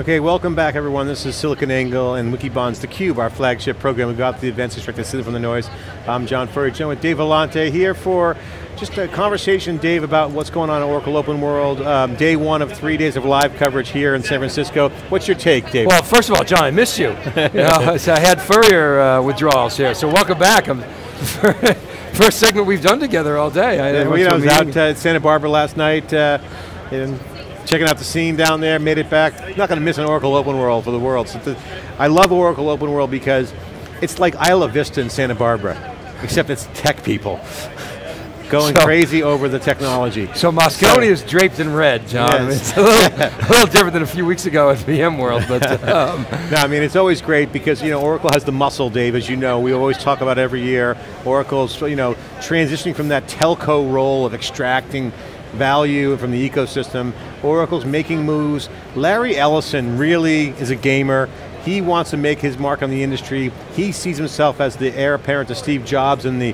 Okay, welcome back everyone. This is SiliconANGLE and Wikibon's The Cube, our flagship program. We've got the events extracted from the noise. I'm John Furrier, with Dave Vellante here for just a conversation, Dave, about what's going on at Oracle OpenWorld. Day one of 3 days of live coverage here in San Francisco. What's your take, Dave? Well, first of all, John, I missed you. So I had Furrier withdrawals here, so welcome back. First segment we've done together all day. I was out at Santa Barbara last night, and checking out the scene down there, made it back. Not going to miss an Oracle OpenWorld for the world. So I love Oracle OpenWorld because it's like Isla Vista in Santa Barbara, except it's tech people going crazy over the technology. So Moscone is draped in red, John. Yes. I mean, it's a little different than a few weeks ago at VMworld. But, no, I mean, it's always great because, you know, Oracle has the muscle, Dave, as you know. We always talk about every year. Oracle's, you know, transitioning from that telco role of extracting value from the ecosystem. Oracle's making moves. Larry Ellison really is a gamer. He wants to make his mark on the industry. He sees himself as the heir apparent to Steve Jobs in the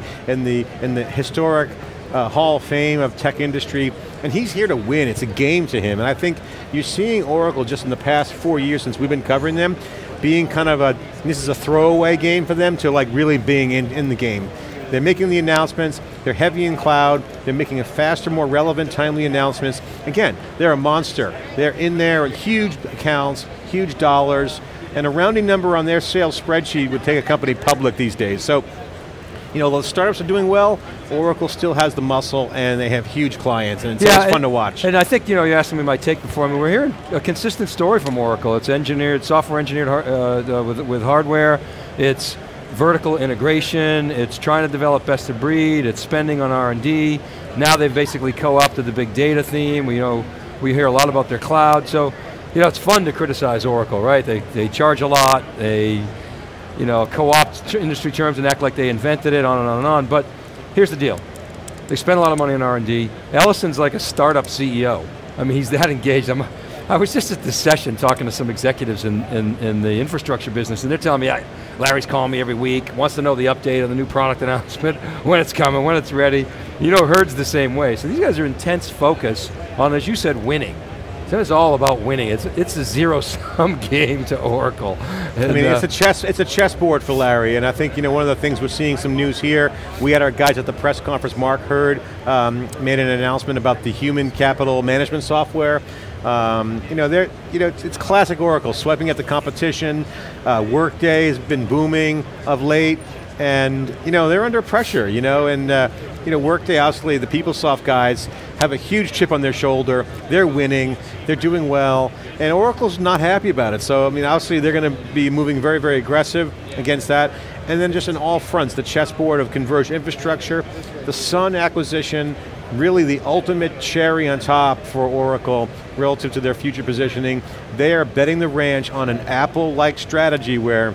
historic Hall of Fame of tech industry, and he's here to win. It's a game to him, and I think you're seeing Oracle just in the past 4 years since we've been covering them, being kind of a, this is a throwaway game for them to like really being in the game. They're making the announcements, they're heavy in cloud, they're making a faster, more relevant, timely announcements. Again, they're a monster. They're in there at huge accounts, huge dollars, and a rounding number on their sales spreadsheet would take a company public these days. So, you know, those startups are doing well, Oracle still has the muscle and they have huge clients, and it's always fun to watch. And I think, you know, you're asking me my take before, I mean, we're hearing a consistent story from Oracle. It's engineered, software engineered with hardware, it's vertical integration, it's trying to develop best of breed, it's spending on R&D. Now they've basically co-opted the big data theme. We hear a lot about their cloud, so you know, it's fun to criticize Oracle, right? They charge a lot, they co-opt industry terms and act like they invented it, on and on and on, but here's the deal. They spend a lot of money on R&D. Ellison's like a startup CEO. I mean, he's that engaged. I was just at this session talking to some executives in the infrastructure business, and they're telling me, Larry's calling me every week, wants to know the update on the new product announcement, when it's coming, when it's ready. You know, Hurd's the same way. So these guys are intense focus on, as you said, winning. So it's all about winning. It's a zero-sum game to Oracle. And I mean, it's a chessboard for Larry, and I think, you know, one of the things we're seeing some news here. We had our guys at the press conference. Mark Hurd made an announcement about the human capital management software. It's classic Oracle, swiping at the competition. Workday has been booming of late, and you know, they're under pressure. Workday, obviously, the PeopleSoft guys have a huge chip on their shoulder. They're winning, they're doing well, and Oracle's not happy about it. So, I mean, obviously, they're going to be moving very, very aggressive against that. And then just in all fronts, the chessboard of converged infrastructure, the Sun acquisition, really the ultimate cherry on top for Oracle relative to their future positioning. They are betting the ranch on an Apple-like strategy where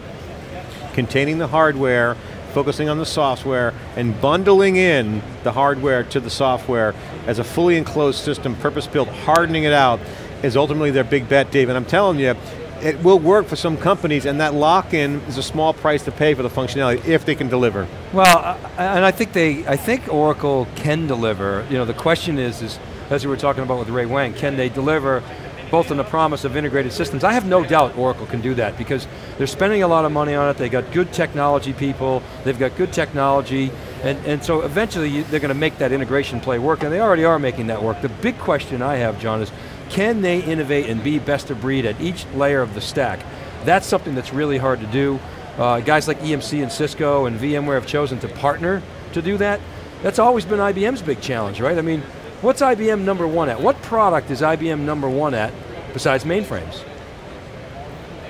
containing the hardware, focusing on the software, and bundling in the hardware to the software as a fully enclosed system, purpose-built, hardening it out, is ultimately their big bet, Dave. And I'm telling you, it will work for some companies, and that lock-in is a small price to pay for the functionality if they can deliver. Well, and I think Oracle can deliver. You know, the question is as we were talking about with Ray Wang, can they deliver both on the promise of integrated systems? I have no doubt Oracle can do that because they're spending a lot of money on it, they got good technology people, they've got good technology, and so eventually they're going to make that integration play work, and they already are making that work. The big question I have, John, is can they innovate and be best of breed at each layer of the stack? That's something that's really hard to do. Guys like EMC and Cisco and VMware have chosen to partner to do that. That's always been IBM's big challenge, right? I mean, what's IBM number one at? What product is IBM number one at besides mainframes?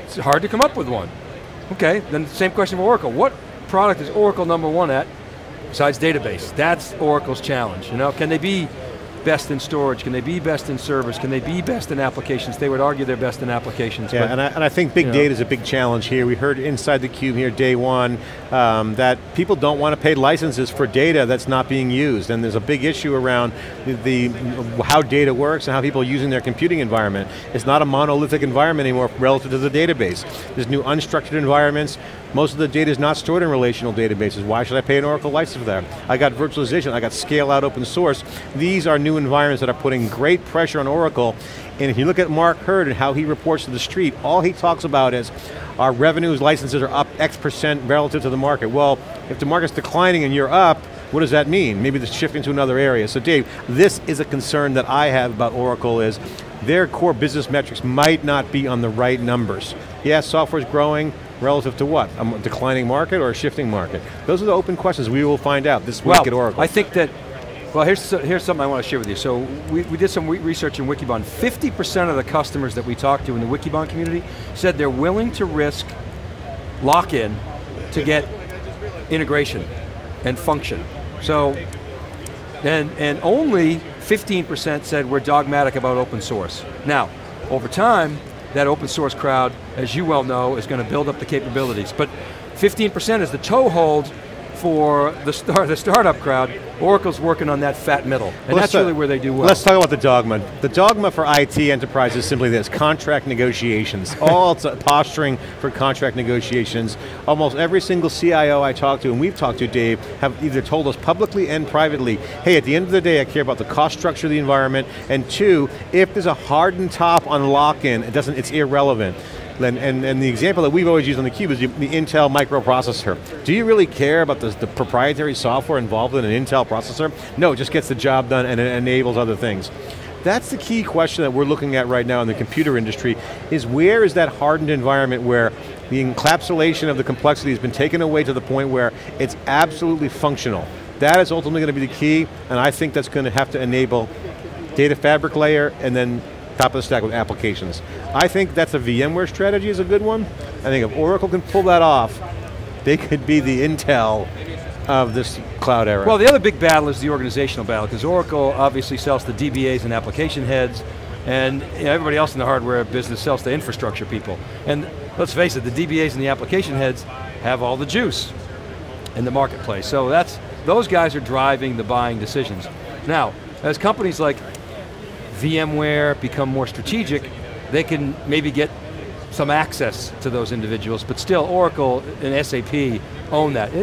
It's hard to come up with one. Okay, then same question for Oracle. What product is Oracle number one at besides database? That's Oracle's challenge, you know? Can they be best in storage? Can they be best in servers? Can they be best in applications? They would argue they're best in applications. Yeah, and I think big data is a big challenge here. We heard inside the Cube here day one that people don't want to pay licenses for data that's not being used, and there's a big issue around how data works and how people are using their computing environment. It's not a monolithic environment anymore relative to the database. There's new unstructured environments. Most of the data is not stored in relational databases. Why should I pay an Oracle license for that? I got virtualization, I got scale out open source. These are new environments that are putting great pressure on Oracle. And if you look at Mark Hurd and how he reports to the street, all he talks about is our revenues, licenses are up X% relative to the market. Well, if the market's declining and you're up, what does that mean? Maybe it's shifting to another area. So Dave, this is a concern that I have about Oracle is their core business metrics might not be on the right numbers. Yeah, software's growing, relative to what? A declining market or a shifting market? Those are the open questions we will find out this week at Oracle. I think that, well, here's something I want to share with you. So we did some research in Wikibon. 50% of the customers that we talked to in the Wikibon community said they're willing to risk lock-in to get integration and function. So, and only 15% said we're dogmatic about open source. Now, over time, that open source crowd, as you well know, is going to build up the capabilities. But 15% is the toehold for the startup crowd. Oracle's working on that fat middle, and well, that's really where they do well. Let's talk about the dogma. The dogma for IT enterprise is simply this, contract negotiations. All posturing for contract negotiations. Almost every single CIO I talk to, and we've talked to, Dave, have either told us publicly and privately, hey, at the end of the day, I care about the cost structure of the environment, and two, if there's a hardened top on lock-in, it's irrelevant. And the example that we've always used on theCUBE is the Intel microprocessor. Do you really care about the proprietary software involved in an Intel processor? No, it just gets the job done and it enables other things. That's the key question that we're looking at right now in the computer industry, is where is that hardened environment where the encapsulation of the complexity has been taken away to the point where it's absolutely functional. That is ultimately going to be the key, and I think that's going to have to enable data fabric layer and then top of the stack with applications. I think that's a VMware strategy is a good one. I think if Oracle can pull that off, they could be the Intel of this cloud era. Well, the other big battle is the organizational battle, because Oracle obviously sells to DBAs and application heads, and you know, everybody else in the hardware business sells to infrastructure people. And let's face it, the DBAs and the application heads have all the juice in the marketplace. So that's, those guys are driving the buying decisions. Now, as companies like VMware become more strategic, they can maybe get some access to those individuals, but still Oracle and SAP own that.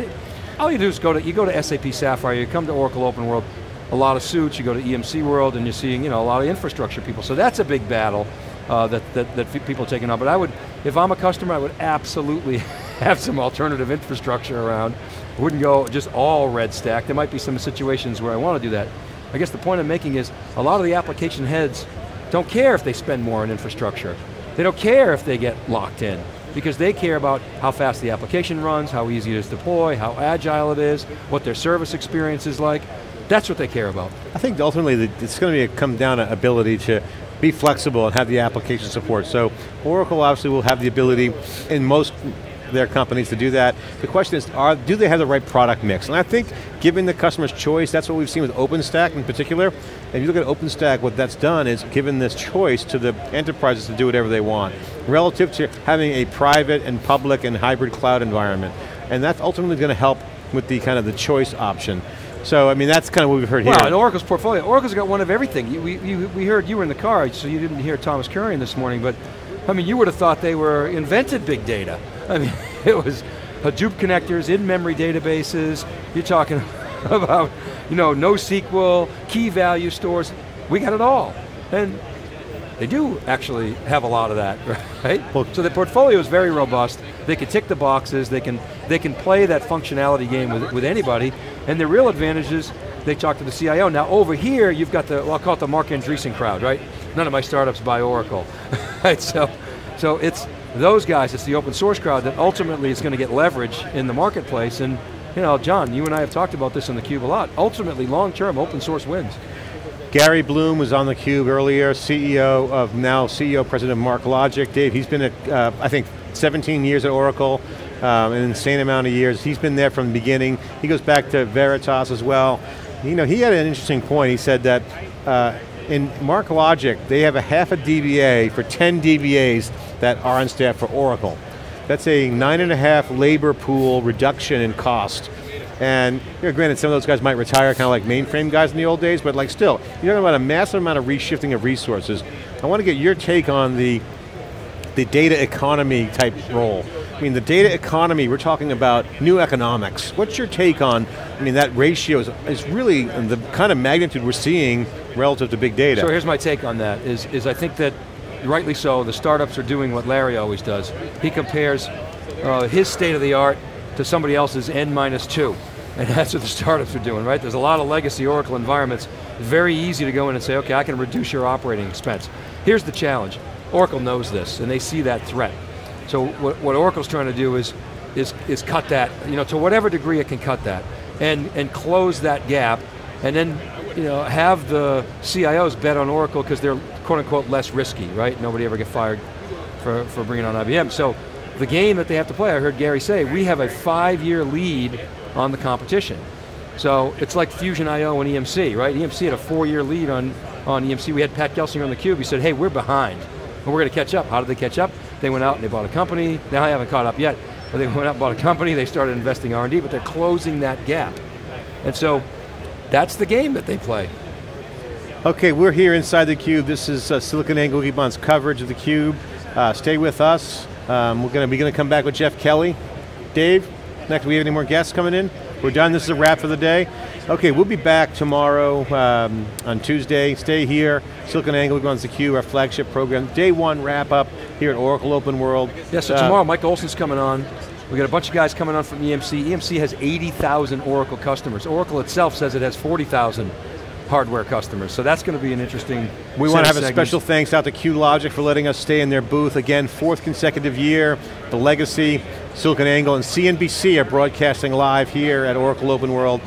All you do is you go to SAP Sapphire, you come to Oracle OpenWorld, a lot of suits, you go to EMC World, and you're seeing a lot of infrastructure people. So that's a big battle that people are taking on. But I would, if I'm a customer, I would absolutely have some alternative infrastructure around. I wouldn't go just all red stack. There might be some situations where I want to do that. I guess the point I'm making is a lot of the application heads don't care if they spend more on infrastructure. They don't care if they get locked in, because they care about how fast the application runs, how easy it is to deploy, how agile it is, what their service experience is like. That's what they care about. I think ultimately it's going to come down to ability to be flexible and have the application support. So Oracle obviously will have the ability in most their companies to do that. The question is, do they have the right product mix? And I think giving the customers choice, that's what we've seen with OpenStack in particular. If you look at OpenStack, what that's done is given this choice to the enterprises to do whatever they want, relative to having a private and public and hybrid cloud environment. And that's ultimately going to help with the kind of the choice option. So, I mean, that's kind of what we've heard here. Well, in Oracle's portfolio, Oracle's got one of everything. We heard you were in the car, so you didn't hear Thomas Kurian this morning, but I mean, you would have thought they invented big data. I mean, it was Hadoop connectors, in-memory databases, you're talking about NoSQL, key value stores, we got it all. And they do actually have a lot of that, right? Well, so the portfolio is very robust, they can tick the boxes, they can play that functionality game with anybody, and the real advantage is they talk to the CIO. Now over here, you've got the, well, I'll call it the Marc Andreessen crowd, right? None of my startups buy Oracle, right? So it's, those guys, it's the open source crowd that ultimately is going to get leverage in the marketplace, and John, you and I have talked about this on theCUBE a lot. Ultimately, long-term, open source wins. Gary Bloom was on theCUBE earlier, CEO of now CEO President Mark Logic. Dave, he's been at, I think, 17 years at Oracle, an insane amount of years. He's been there from the beginning. He goes back to Veritas as well. You know, he had an interesting point. He said that in Mark Logic, they have a half a DBA for 10 DBAs that are on staff for Oracle. That's a 9.5 labor pool reduction in cost. And granted, some of those guys might retire, kind of like mainframe guys in the old days, but like still, you're talking about a massive amount of reshifting of resources. I want to get your take on the data economy type role. I mean, the data economy, we're talking about new economics. What's your take on, I mean, that ratio is really the kind of magnitude we're seeing relative to big data. So here's my take on that, is I think that, rightly so, the startups are doing what Larry always does. He compares his state of the art to somebody else's N-2. And that's what the startups are doing, right? There's a lot of legacy Oracle environments. Very easy to go in and say, okay, I can reduce your operating expense. Here's the challenge. Oracle knows this, and they see that threat. So what Oracle's trying to do is cut that, you know, to whatever degree it can cut that, and close that gap, and then, you know, have the CIOs bet on Oracle because they're quote unquote less risky, right? Nobody ever get fired for bringing on IBM. So the game that they have to play, I heard Gary say, we have a 5-year lead on the competition. So it's like Fusion IO and EMC, right? EMC had a 4-year lead on EMC. We had Pat Gelsinger on the Cube. He said, hey, we're behind, and we're going to catch up. How did they catch up? They went out and they bought a company. Now I haven't caught up yet, but they went out and bought a company, they started investing R&D, but they're closing that gap. And so, that's the game that they play. Okay, we're here inside the Cube. This is SiliconANGLE Wikibon's coverage of the Cube. Stay with us. We're going to come back with Jeff Kelly. Dave, next, we have any more guests coming in? We're done, this is a wrap for the day. Okay, we'll be back tomorrow on Tuesday. Stay here, SiliconANGLE runs the Cube, our flagship program. Day one wrap up here at Oracle OpenWorld. Yeah, so tomorrow Mike Olson's coming on. We got a bunch of guys coming on from EMC. EMC has 80,000 Oracle customers. Oracle itself says it has 40,000 hardware customers. So that's going to be an interesting We want to have a special thanks out to QLogic for letting us stay in their booth. Again, 4th consecutive year, the legacy, SiliconANGLE and CNBC are broadcasting live here at Oracle OpenWorld.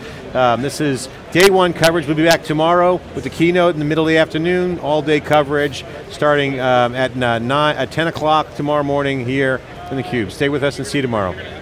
This is day one coverage. We'll be back tomorrow with the keynote in the middle of the afternoon, all day coverage, starting at 10 o'clock tomorrow morning here in the Cube. Stay with us and see you tomorrow.